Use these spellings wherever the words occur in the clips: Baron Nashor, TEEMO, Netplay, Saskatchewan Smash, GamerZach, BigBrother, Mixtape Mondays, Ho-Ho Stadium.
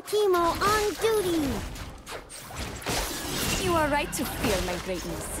Captain TEEMO on duty! You are right to fear my greatness.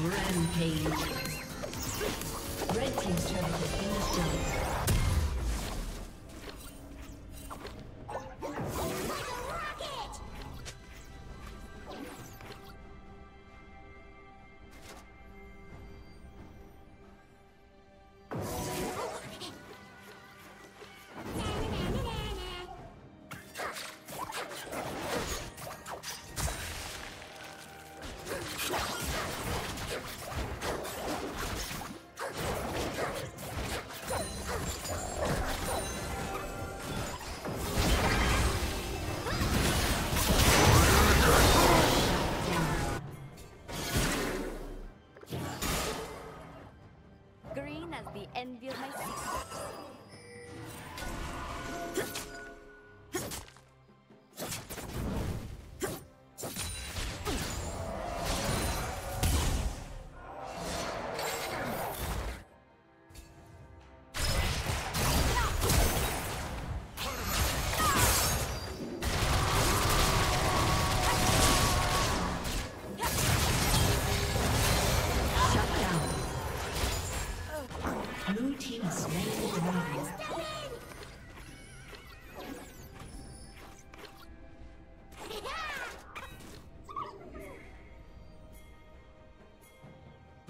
Rampage. Red team's turret has been destroyed.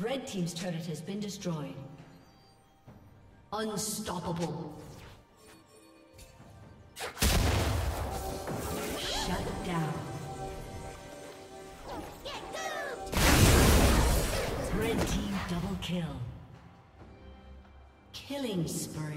Red team's turret has been destroyed. Unstoppable. Shut down. Red team double kill. Killing spree.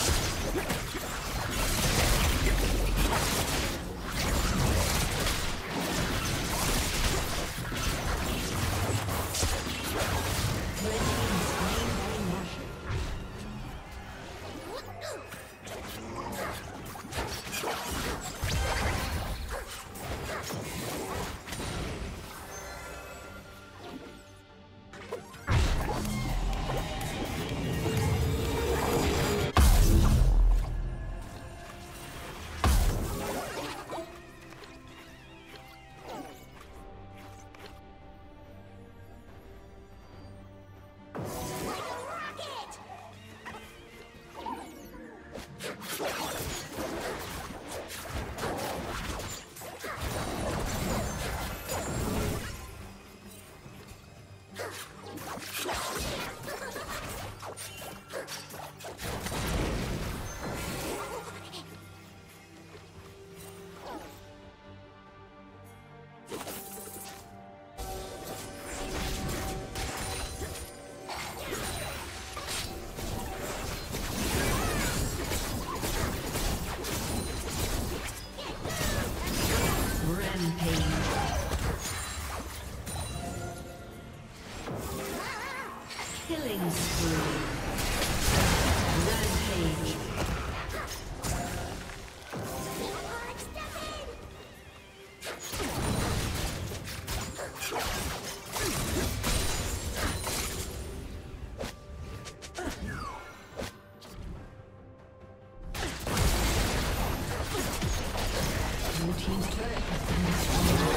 Blue team's turret has been destroyed.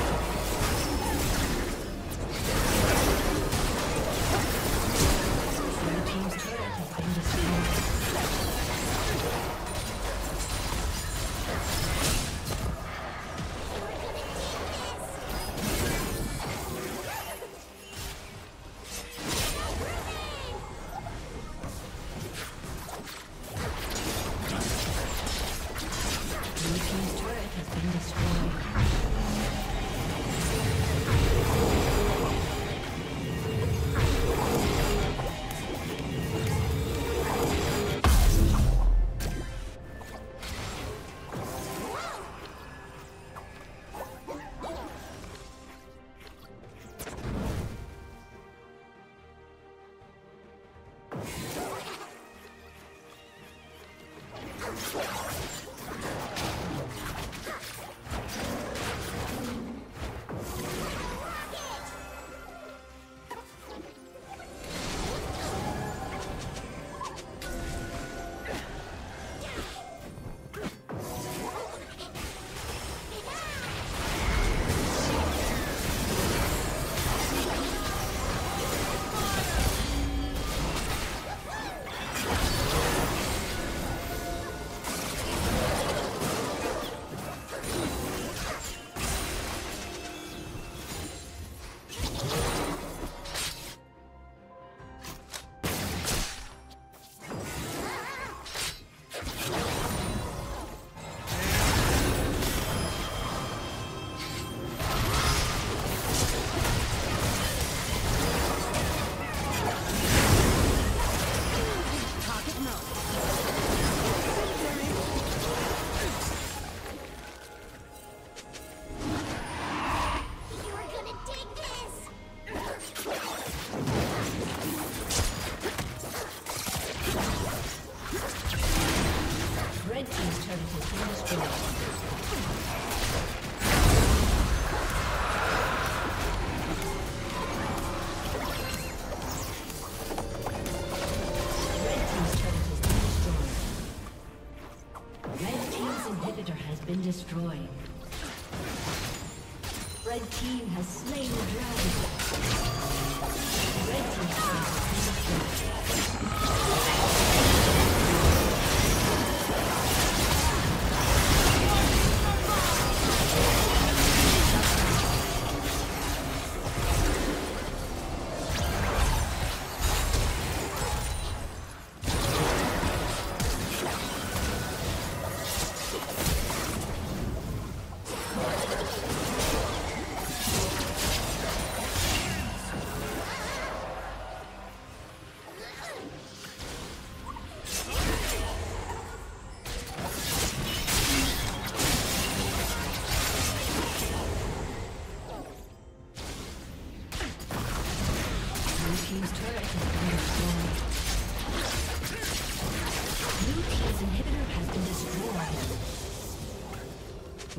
Blue team's turret has been destroyed. Red team has slain the dragon. Red team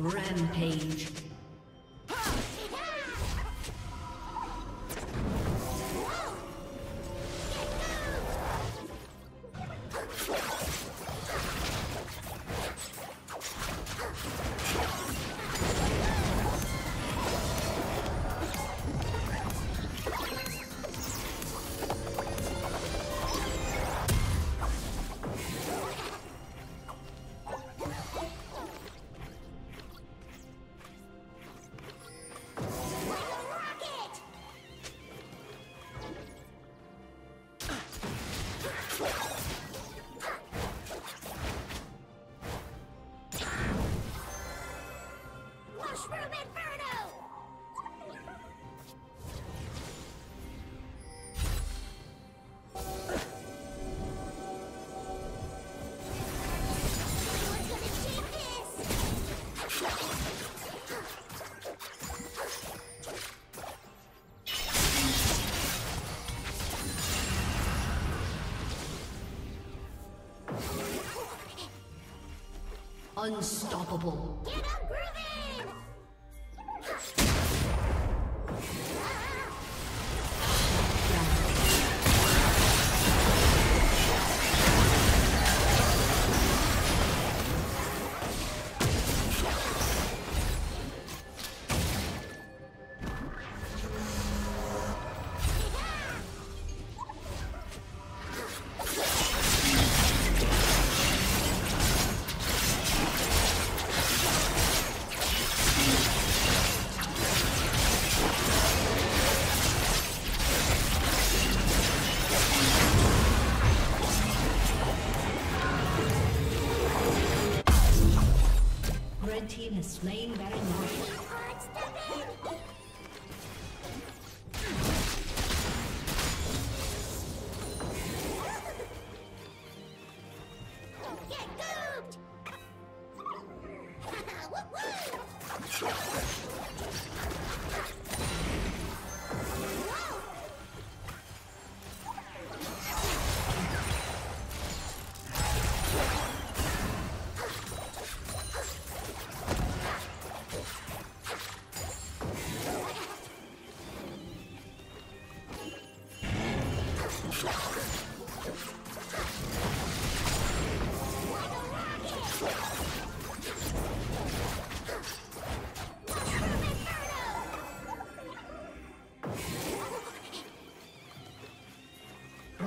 Rampage. Unstoppable. Get up, Groovy! has slain Baron Nashor.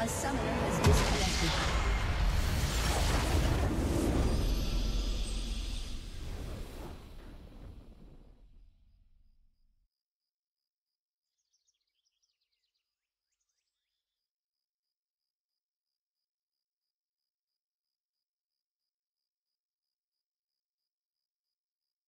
A summoner has disconnected.